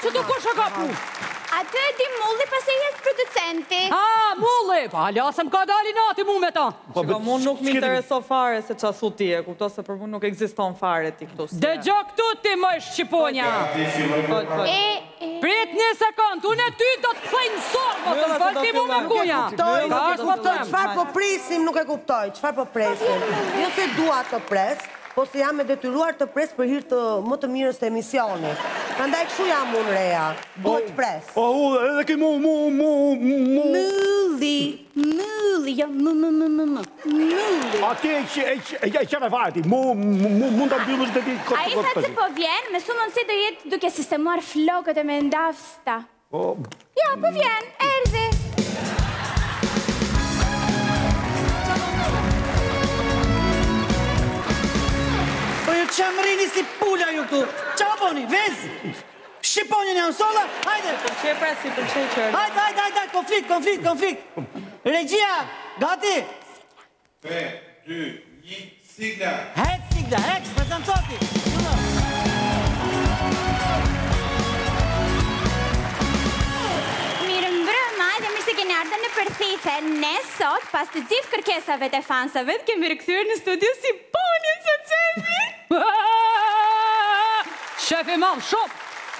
që do kush e ka pu? Atë e di mulli pasi jetë producenti. A, mulli! Pa, lasëm ka dali nati mu me ta. Shka, mu nuk më intereso fare se qasu ti e, kupto se për mu nuk egziston fare ti këtu. Dhe gjo këtu ti më shqiponja. Prit një sekund, unë e ty do të këthejnë sorë, më të bëti mu me kuja. Qfar po prisim nuk e kuptoj, qfar po presim. Jo se dua të pres, po se jam e detyruar të pres për hirtë më të mirës të emisionit. Prandaj këshu jam unë reja, do të pres. O, edhe ki mu... Mëlli, mëlli. A ke e qëre vajti, mu nda bëllës dhe ti këtë këtë këtë këtë. A i sa që po vjen, me sumën si do jetë duke sistemuar flokët e me ndafsta. Ja, po vjen, erdi. Që më rini si pula ju këtu. Qa poni, vez? Shqiponjën janë sola, hajde. Përqe presi, përqe qërë. Hajde, hajde, hajde, konflikt, konflikt, konflikt. Regjia, gati? 3, 2, 1, sigla. Hec, sigla, hec, prezentoti. Mirë mbrëma, dhe mirë se keni ardhën në përthithe. Ne sot, pas të gjithë kërkesave të fansave, kemi rikthyer në studio si ponjën se qefi. Shefi mam, shop!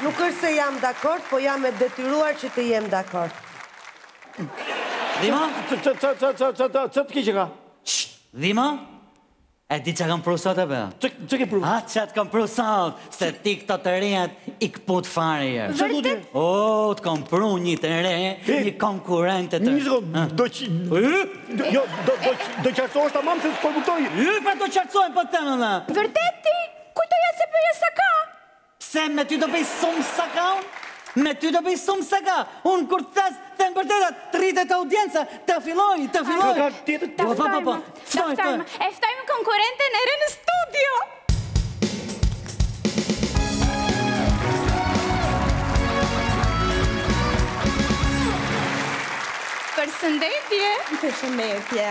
Nuk është se jam dakord, po jam e detyruar që të jem dakord. Dhima? Që të ki që ka? Dhima? E di që kam prusat e bëja? Që ke prusat? A, që të kam prusat, se ti këto të rejët i këput fare jërë. Vërtit? O, të kam pru një të rejë, një konkurent të të... Një zgo, do që... Do qartësojsh të mamë se së përmutoj. Për do qartësojnë për të mëna. Vërtit ti? Kujtoj e se përje saka? Pse, me ty do bëj sumë saka? Me ty do bëj sumë saka? Unë kur të tesë, të në bërtetat, të rritet audienca, të filoj, të filoj. Daftojmë, eftojmë konkurente në rënë studio. Përshëndetje. Përshëndetje.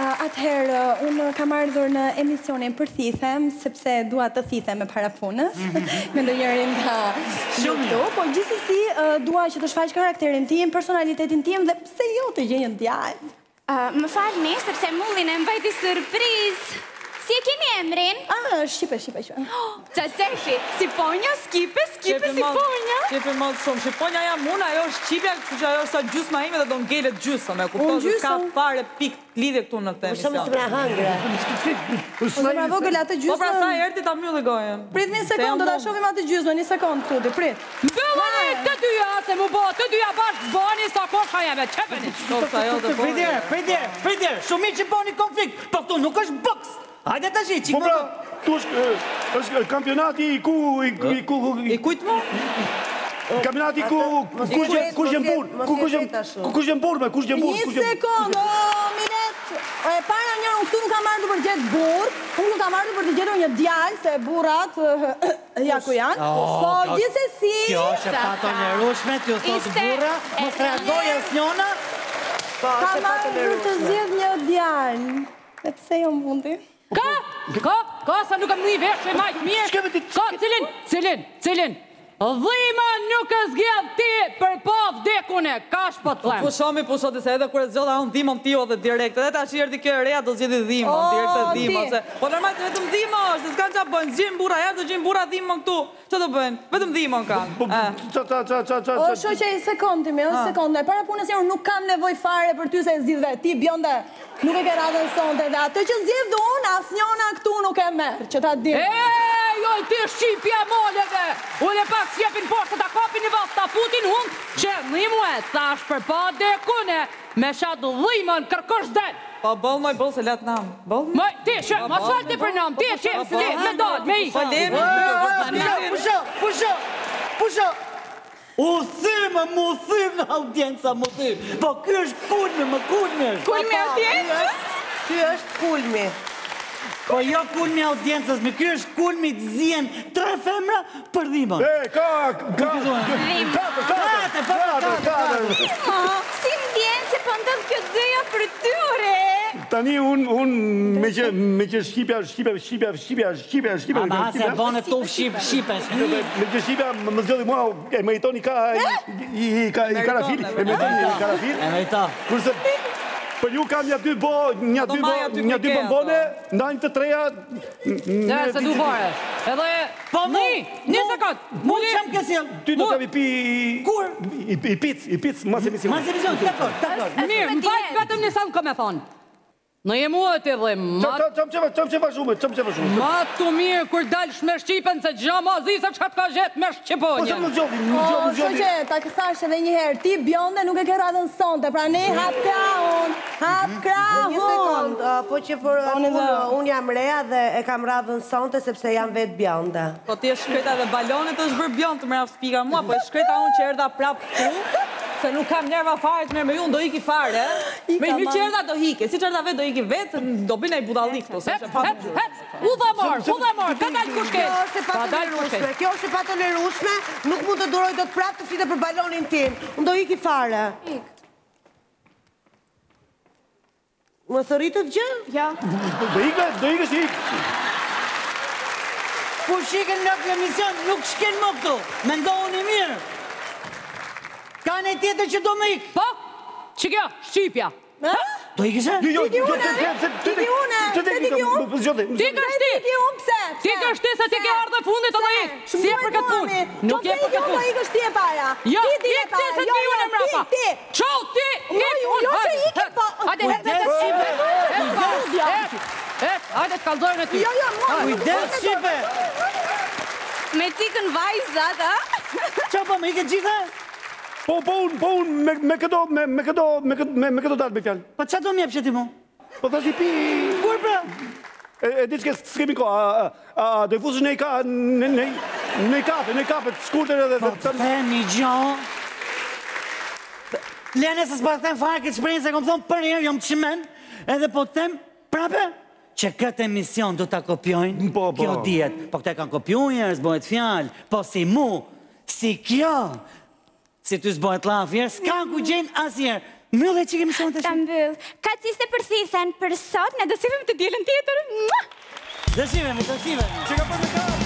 Atëherë, unë kam ardhur në emisionin për thithem, sepse dua të thithem me para punës, me ndonjërin nga këtu, po gjithsesi dua që të shfaq karakterin tim, personalitetin tim dhe pse jo të gjenjën djalë. Më falni, sepse mullin e mbajti surprizë. Si e keni emrin? Shqipe. Qacefi, si ponja, skipe, si ponja. Shqipe malë shumë, shqiponja jam unë, ajo është shqipja, që ajo është sa gjusma ime dhe do ngellet gjusma, me kuptohet që ka pare pikë lidhe këtu në këtë emision. Po shumë si me hangre. Po shumë me vogël atë gjusma... Po pra sa e erti ta mjulli gojën. Prit një sekund, do të shofim atë gjusma, një sekund të të prit. Bëllani të dyja, se mu bo, të dyja bashkë bani, sa kosh hajeve, qepeni. Hajde të shi, qikë më... Po pra, është kampionati i kujtë mu? Kampionati kush gjem burë. Një sekundë, minet. Para njërë, unë këtu nuk kam ardhë për gjithë burë, unë nuk kam ardhë për të gjithë një djallë, se burat, ja ku janë. Po, gjithë e si... Kjo është e pato një rushme, t'ju thotë burë, mos reagoj e s'njona. Kam ardhë për të gjithë një djallë. E pëse jo më bundi? Ka, sa nuk e më një veshë e majtë mjeshë. Ka, cilin. Dhima nuk e zgjadh ti për po vdekune. Ka shpët flem. Pushomi, se edhe kërë zgjodha unë dhima më tio dhe direkte. Dhe ta që jërdi kjo e reja do zgjedi dhima, direkte dhima. Po nërmajtë vetëm dhima është, se s'kanë që bënë. Gjimë bura, jërë dhe gjimë bura dhima në këtu. Që do bënë? Vetëm dhima në kanë. O, shoqe, sekondi me, para punës jërë nuk kam nevoj fare për ty se zgjidhve. Ti, Bjonde, nuk e kera dhe sonde dhe atë që zjedhë unë, asë njona këtu nuk e merë, që ta dimë. Eee, joj, ti shqipja moleve, unë e pak s'jepin poshtë të kapin i vasë, të putin unë, që një muet, sa është për pa dhe kune, me shadu dhimën kërkësh dhenë. Pa bëllë, moj bëllë se letë namë, bëllë. Ti, shë, ma s'falti për namë, ti e qëmë, si letë, me dollë, me i. Pusho. U thimë, mu thimë në audienca, mu thimë. Po kjo është kulmi, më kulmi është. Kulmi audiencës? Kjo është kulmi. Po jo kulmi audiencës, me kjo është kulmi të zien 3 femra për dhimën. E, ka, si më djenë që pëndëm kjo të zëja për tyre. Tani unë me që Shqipja... Ama se bane tuf Shqipja... Me që Shqipja më zgjodhi mua, e meritoni ka... i karafil, e meritoni i karafil... E meritoni... Kurse... Për ju kam një dy bombone, ndajnë të treja... Dhe, se du fare... Edhe... Po mu... Një sekund... Mu të qëmë kësil... Ty do të vipi... Kur? I pic... Mas emision... Takor... Mirë, më fajtë vetëm një sanë këmë e thonë... Në jemë uët e dhe ma... Qëmë qëfa shumë... Ma të mirë kur dalsh me Shqipen, se gja ma zi se qëka t'ka jetë me Shqiponjën. Po që më gjovim... Shqe, ta kësash edhe njëherë, ti Bjonde nuk e ke radhën sonte, pra ne hap krahun... Një sekund, po që për... Unë jam Rea dhe e kam radhën sonte, sepse jam vetë Bjonde. Po ti e shkreta dhe balonit është bërë Bjonde të më rafë spika mua, po e shkreta unë që erda prap ku... Se nuk kam njerëva fare të mërë me ju, në do iki fare. Me një që erda do hike, si që erda vetë do iki vetë, do bina i budalik. U dhe morë, ka dalë kushket. Kjo është e pa tolerushme, nuk mund të duroj do të prapë të flitë për balonin tim. Unë do iki fare. Më thëritët gjë? Ja. Do ikë. Kur shiken në këmision, nuk shken më këtu. Me ndohën i mirë. Ka në tjetër që do me ikë? Po, që kjo, Shqipja. Do ikë se? Ti ki une? Ti ka shti se ti ke ardhe fundit të do ikë. Si e për këtë punë? Nuk e për këtë punë. Do ikë shti e para. Jo, ikë se ti une mrapa. Qo, ti ikë unë. Jo, që ikë po. Hajde të kalzojnë e ty. Jo, kujdes, Shqipe. Me tikën vajzat, ha? Qo, po, me ikë gjitha? Po unë, me këto dalë me fjallë. Po që do mjepë që ti mu? Po të është i pi... Kur pra? E di që s'kemi ko, do i fusësh nej kafe, të shkurtër edhe... Po të the një gjo... Lene se s'pa të them farë këtë shprejnë se kom thonë për njerë, jom të shimen, edhe po të them prape... që këtë emision do të kopjojnë, kjo djetë. Po këte kanë kopjojnë, s'bojt fjallë, po si mu, si kjo... Si ty s'bojt lafjerë, s'kan ku gjenë asjerë. Mëllë e që kemi sonë të shumë? Ta mbyllë. Ka qiste përthisen, për sot, në dësivëm të djelën tjetër. Dësivëm, dësivëm. Që ka për me ka?